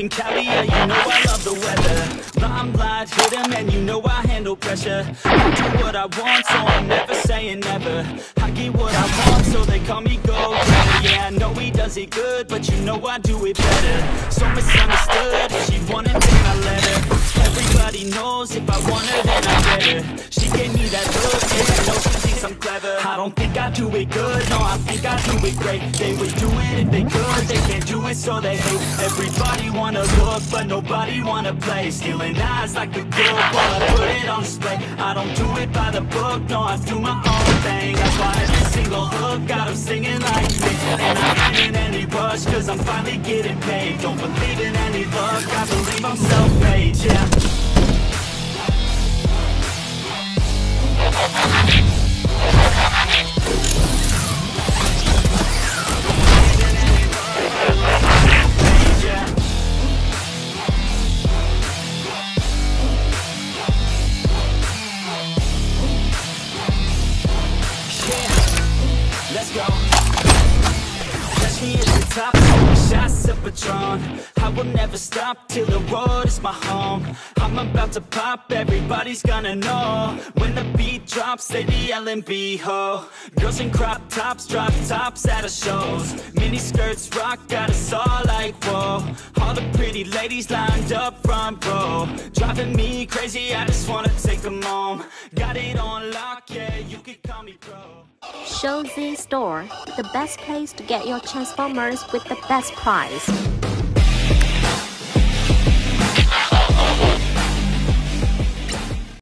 in Cali, yeah, you know I love the weather. Limelight, hit 'em, and you know I handle pressure. I do what I want, so I'm never saying never. I get what I want, so they call me gold-getter. Yeah, I know he does it good, but you know I do it better. So misunderstood, she wanted me, I let her. Everybody knows if I want her, then I get her. She gave me that look, and I know she thinks I'm clever. I don't think I do it good, no, I think I do it great. They would do it if they could, they can't do it, so they hate. Everybody wanna look, but nobody wanna play. Stealing eyes like a girl, while I put it on display. I don't do it by the book, no, I do my own thing. That's why every single hook got them singing like me. And I'm in any rush, cause I'm finally getting paid. Don't believe in any luck, I believe I'm self-made, yeah. I will never stop till the road is my home. I'm about to pop, everybody's gonna know. When the beat drops, they be yelling "Beho!" Girls in crop tops, drop tops at our shows. Mini skirts rock, got us all like whoa. All the pretty ladies lined up front row, driving me crazy, I just wanna take them home. Got it on lock, yeah, you can call me pro. Showz Store, the best place to get your Transformers with the best price.